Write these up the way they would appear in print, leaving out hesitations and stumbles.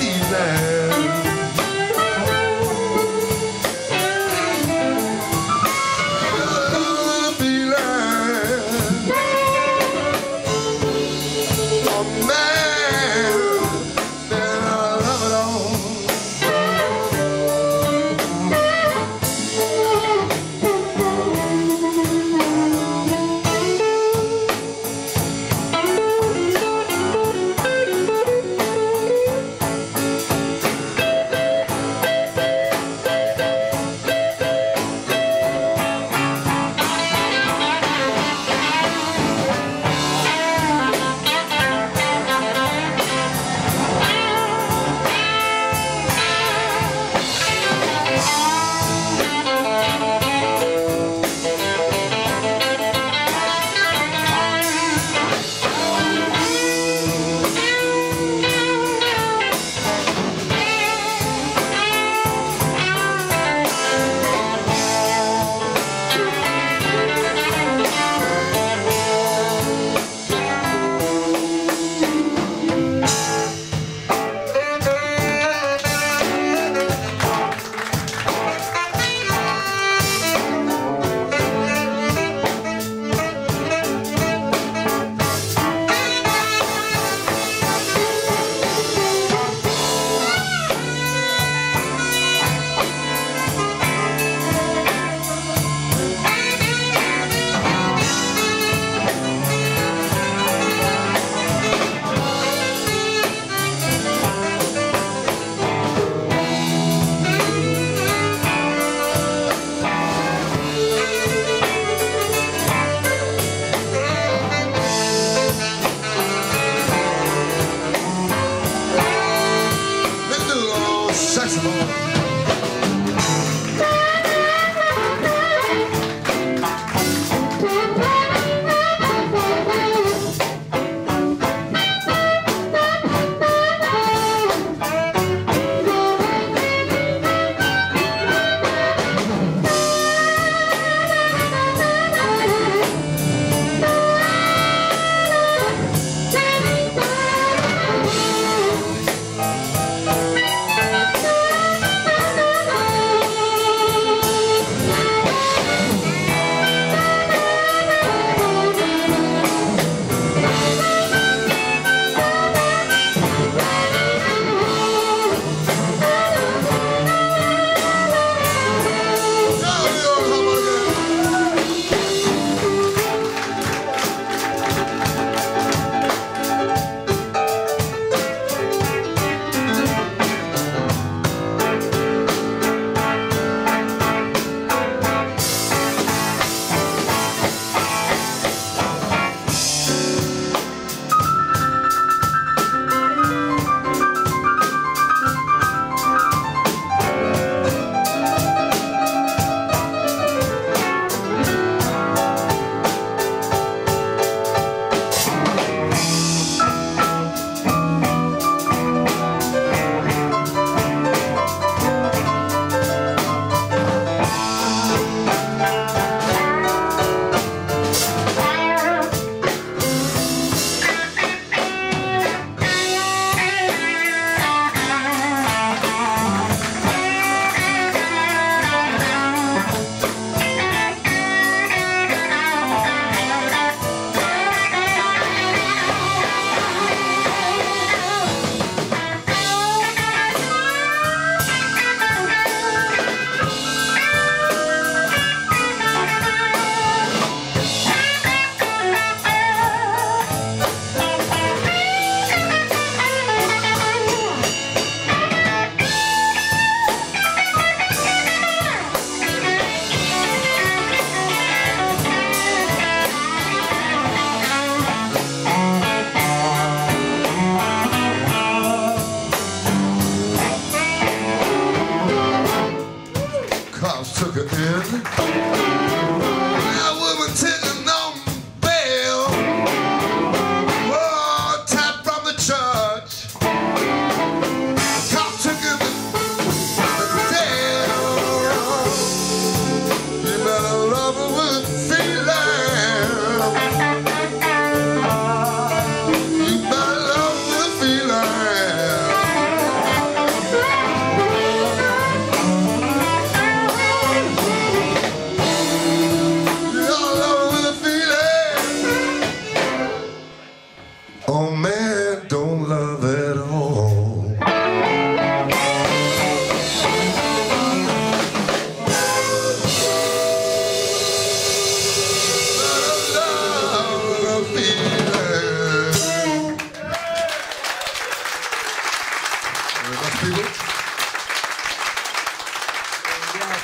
season.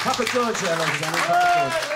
Papa Georgia, ladies and gentlemen.